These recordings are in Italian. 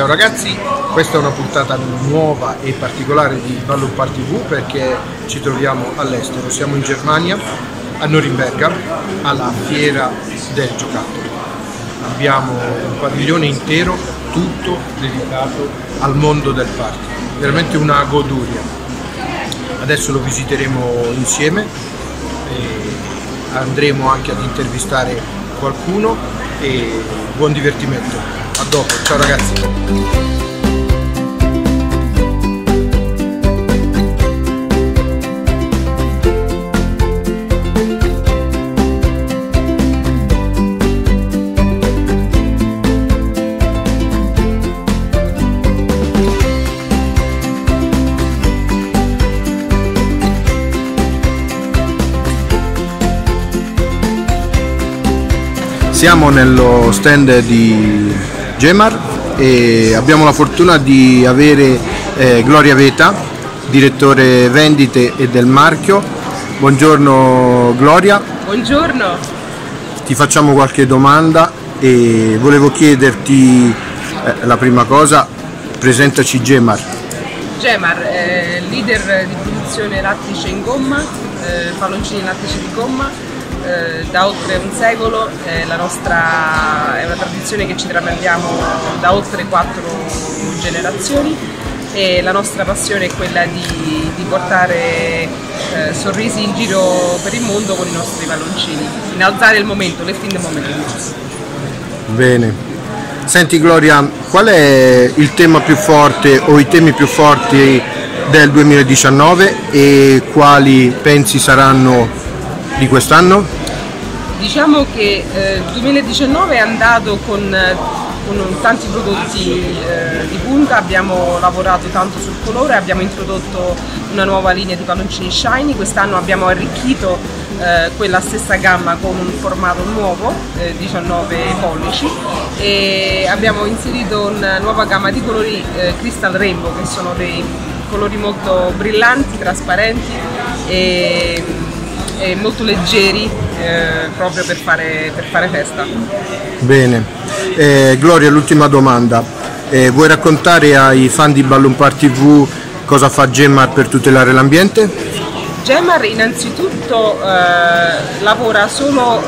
Ciao ragazzi, questa è una puntata nuova e particolare di Balloon Party V perché ci troviamo all'estero, siamo in Germania, a Norimberga, alla fiera del giocattolo. Abbiamo un padiglione intero, tutto dedicato al mondo del party, veramente una goduria. Adesso lo visiteremo insieme e andremo anche ad intervistare qualcuno e buon divertimento. A dopo, ciao ragazzi! Siamo nello stand di Gemar e abbiamo la fortuna di avere Gloria Veta, direttore vendite e del marchio. Buongiorno Gloria. Buongiorno. Ti facciamo qualche domanda e volevo chiederti la prima cosa, presentaci Gemar. Gemar, leader di produzione lattice in gomma, palloncini lattici di gomma. Da oltre un secolo, la nostra è una tradizione che ci tramandiamo da oltre 4 generazioni e la nostra passione è quella di portare sorrisi in giro per il mondo con i nostri palloncini, innalzare il momento, lift in the moment. Bene. Senti Gloria, qual è il tema più forte o i temi più forti del 2019 e quali pensi saranno di quest'anno? Diciamo che il 2019 è andato con tanti prodotti di punta, abbiamo lavorato tanto sul colore, abbiamo introdotto una nuova linea di palloncini shiny, quest'anno abbiamo arricchito quella stessa gamma con un formato nuovo, 19 pollici, e abbiamo inserito una nuova gamma di colori Crystal Rainbow, che sono dei colori molto brillanti, trasparenti e molto leggeri, proprio per fare festa. Bene, Gloria, l'ultima domanda, vuoi raccontare ai fan di Balloon Party V cosa fa Gemar per tutelare l'ambiente? Gemar innanzitutto lavora solo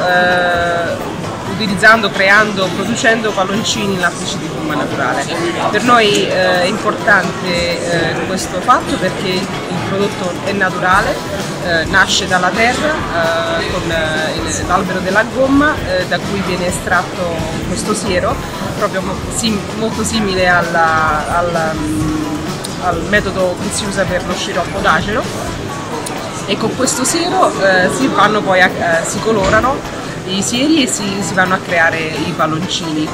utilizzando, creando, producendo palloncini lattici di gomma naturale. Per noi è importante questo fatto perché il prodotto è naturale, nasce dalla terra con l'albero della gomma da cui viene estratto questo siero, proprio molto simile al metodo che si usa per lo sciroppo d'acero, e con questo siero si colorano i sieri e si vanno a creare i palloncini.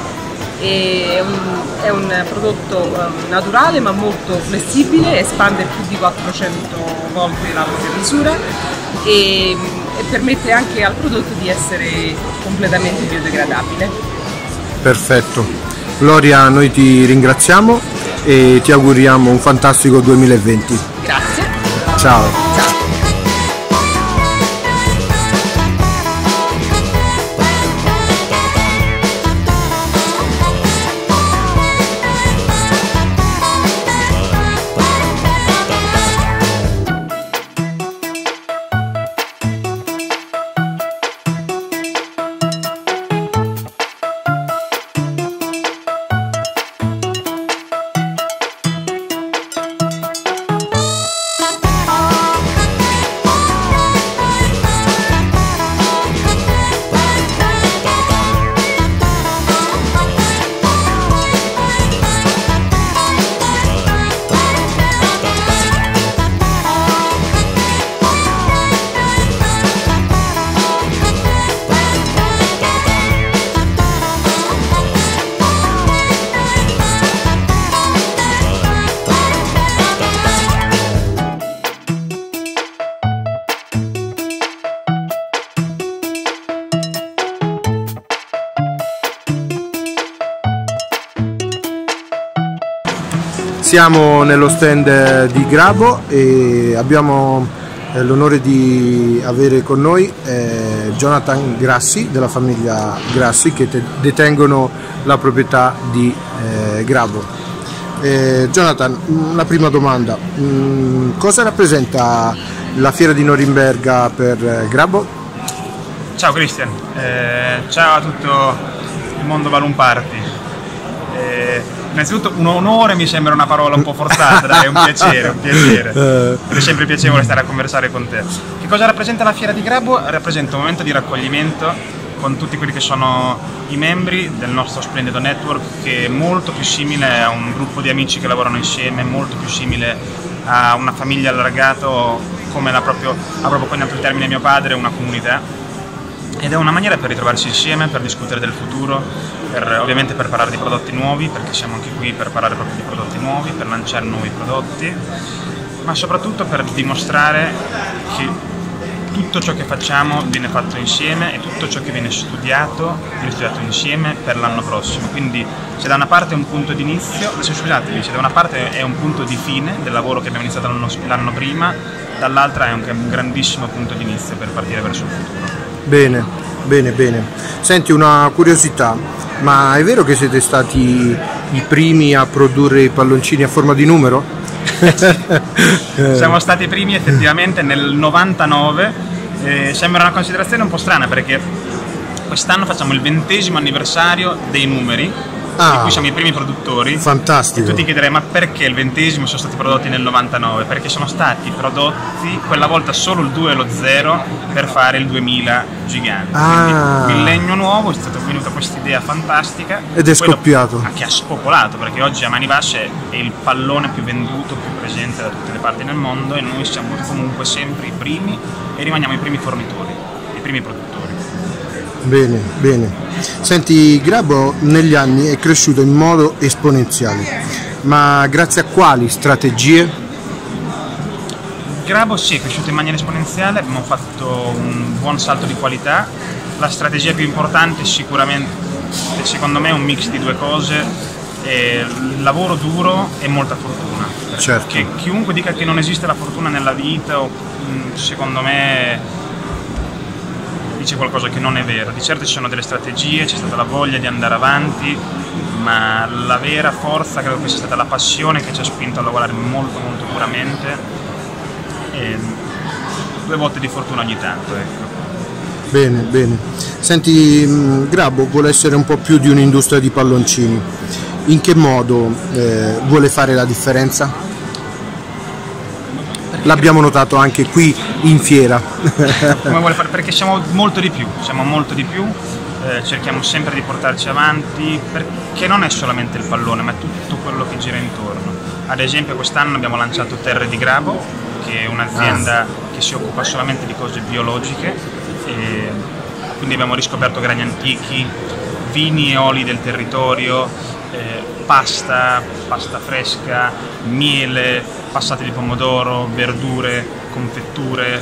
È un prodotto naturale ma molto flessibile, espande più di 400 volte la propria misura e permette anche al prodotto di essere completamente biodegradabile. Perfetto. Gloria, noi ti ringraziamo e ti auguriamo un fantastico 2020. Grazie. Ciao. Ciao. Siamo nello stand di Grabo e abbiamo l'onore di avere con noi Jonathan Grassi della famiglia Grassi che detengono la proprietà di Grabo. Jonathan, una prima domanda, cosa rappresenta la fiera di Norimberga per Grabo? Ciao Christian, ciao a tutto il mondo Balloon Party. Innanzitutto un onore mi sembra una parola un po' forzata, dai, è un piacere, un piacere. È sempre piacevole stare a conversare con te. Che cosa rappresenta la fiera di Grabo? Rappresenta un momento di raccoglimento con tutti quelli che sono i membri del nostro splendido network, che è molto più simile a un gruppo di amici che lavorano insieme, molto più simile a una famiglia allargata, come l'ha proprio coniato il termine mio padre, una comunità. Ed è una maniera per ritrovarsi insieme, per discutere del futuro, ovviamente per parlare di prodotti nuovi, perché siamo anche qui per parlare proprio di prodotti nuovi, per lanciare nuovi prodotti, ma soprattutto per dimostrare che tutto ciò che facciamo viene fatto insieme e tutto ciò che viene studiato insieme per l'anno prossimo. Quindi se da una parte è un punto di inizio, se da una parte è un punto di fine del lavoro che abbiamo iniziato l'anno prima, dall'altra è anche un grandissimo punto di inizio per partire verso il futuro. Bene, bene, bene. Senti, una curiosità, ma è vero che siete stati i primi a produrre i palloncini a forma di numero? Siamo stati i primi effettivamente nel 99, sembra una considerazione un po' strana perché quest'anno facciamo il 20° anniversario dei numeri, di cui siamo i primi produttori. Fantastico! E tu ti chiederai, ma perché il 20° sono stati prodotti nel 99? Perché sono stati prodotti quella volta solo il 2 e lo 0 per fare il 2000 gigante. Quindi millennio nuovo, è stata venuta questa idea fantastica. Ed è scoppiato. Che ha spopolato, perché oggi a mani basse è il pallone più venduto, più presente da tutte le parti nel mondo, e noi siamo comunque sempre i primi e rimaniamo i primi fornitori, i primi produttori. Bene, bene. Senti, Grabo negli anni è cresciuto in modo esponenziale, ma grazie a quali strategie? Grabo sì, è cresciuto in maniera esponenziale, abbiamo fatto un buon salto di qualità. La strategia più importante è sicuramente, secondo me, un mix di due cose, lavoro duro e molta fortuna. Certo. Perché chiunque dica che non esiste la fortuna nella vita, secondo me dice qualcosa che non è vero. Di certo ci sono delle strategie, c'è stata la voglia di andare avanti, ma la vera forza credo che sia stata la passione che ci ha spinto a lavorare molto molto duramente, e due volte di fortuna ogni tanto, ecco. Bene, bene. Senti, Grabo vuole essere un po' più di un'industria di palloncini. In che modo vuole fare la differenza? L'abbiamo notato anche qui in fiera. Come vuole fare? Perché siamo molto di più, cerchiamo sempre di portarci avanti, perché non è solamente il pallone, ma è tutto quello che gira intorno. Ad esempio quest'anno abbiamo lanciato Terre di Grabo, che è un'azienda che si occupa solamente di cose biologiche, e quindi abbiamo riscoperto grani antichi, vini e oli del territorio, pasta fresca, miele, passate di pomodoro, verdure, confetture.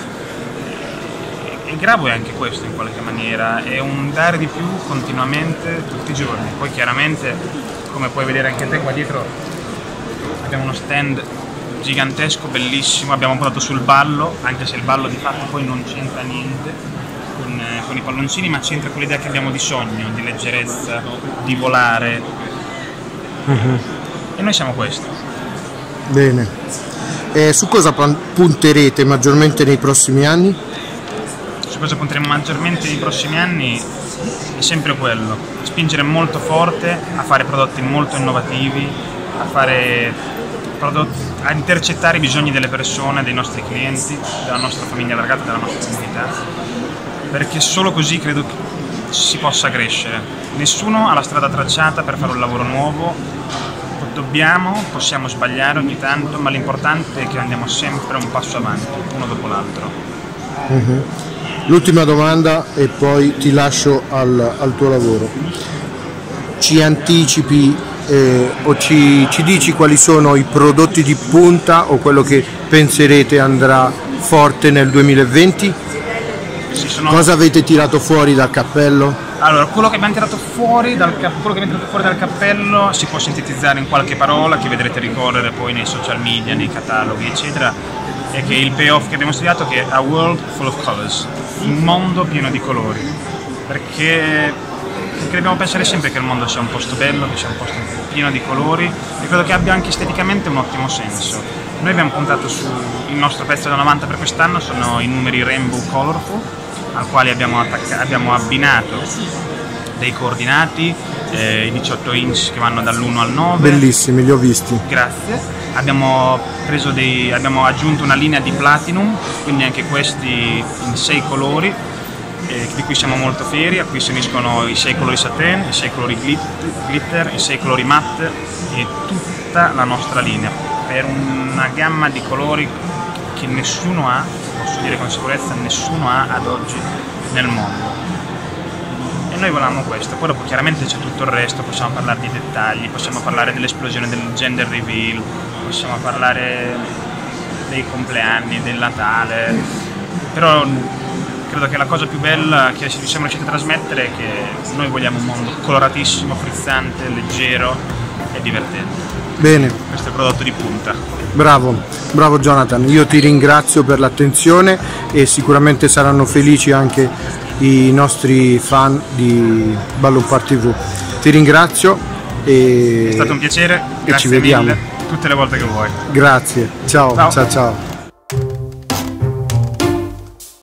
E Grabo è anche questo in qualche maniera, è un dare di più continuamente tutti i giorni. Poi chiaramente, come puoi vedere anche te qua dietro, abbiamo uno stand gigantesco, bellissimo, abbiamo portato sul ballo, anche se il ballo di fatto poi non c'entra niente con i palloncini, ma c'entra quell'idea che abbiamo di sogno, di leggerezza, di volare. E noi siamo questo. Bene. Su cosa punterete maggiormente nei prossimi anni? Su cosa punteremo maggiormente nei prossimi anni è sempre quello, spingere molto forte a fare prodotti molto innovativi, a fare prodotti, a intercettare i bisogni delle persone, dei nostri clienti, della nostra famiglia allargata, della nostra comunità, perché solo così credo che si possa crescere. Nessuno ha la strada tracciata per fare un lavoro nuovo, possiamo sbagliare ogni tanto, ma l'importante è che andiamo sempre un passo avanti, uno dopo l'altro. L'ultima domanda e poi ti lascio al tuo lavoro. Ci anticipi o ci dici quali sono i prodotti di punta o quello che penserete andrà forte nel 2020? Cosa avete tirato fuori dal cappello? Allora, quello che abbiamo tirato fuori dal cappello si può sintetizzare in qualche parola che vedrete ricorrere poi nei social media, nei cataloghi eccetera, è che il payoff che abbiamo studiato, che è A World Full of Colors, un mondo pieno di colori, perché perché dobbiamo pensare sempre che il mondo sia un posto bello, che sia un posto pieno di colori e credo che abbia anche esteticamente un ottimo senso. Noi abbiamo puntato sul nostro pezzo da 90 per quest'anno, sono i numeri Rainbow Colorful, al quale abbiamo abbinato dei coordinati, i 18 inch che vanno dall'1 al 9. Bellissimi, li ho visti. Grazie. Abbiamo aggiunto una linea di platinum, quindi anche questi in 6 colori, di cui siamo molto fieri, a cui si uniscono i 6 colori satin, i 6 colori glitter, i 6 colori matte e tutta la nostra linea, per una gamma di colori che nessuno ha, posso dire con sicurezza, nessuno ha ad oggi nel mondo. Noi volevamo questo, poi dopo chiaramente c'è tutto il resto, possiamo parlare di dettagli, possiamo parlare dell'esplosione del gender reveal, possiamo parlare dei compleanni, del Natale, però credo che la cosa più bella che ci siamo riusciti a trasmettere è che noi vogliamo un mondo coloratissimo, frizzante, leggero e divertente. Bene. Questo è il prodotto di punta. Bravo, bravo Jonathan, io ti ringrazio per l'attenzione e sicuramente saranno felici anche i nostri fan di Balloon Party V. Ti ringrazio e è stato un piacere. Grazie, ci vediamo mille, tutte le volte che vuoi. Grazie, ciao, ciao.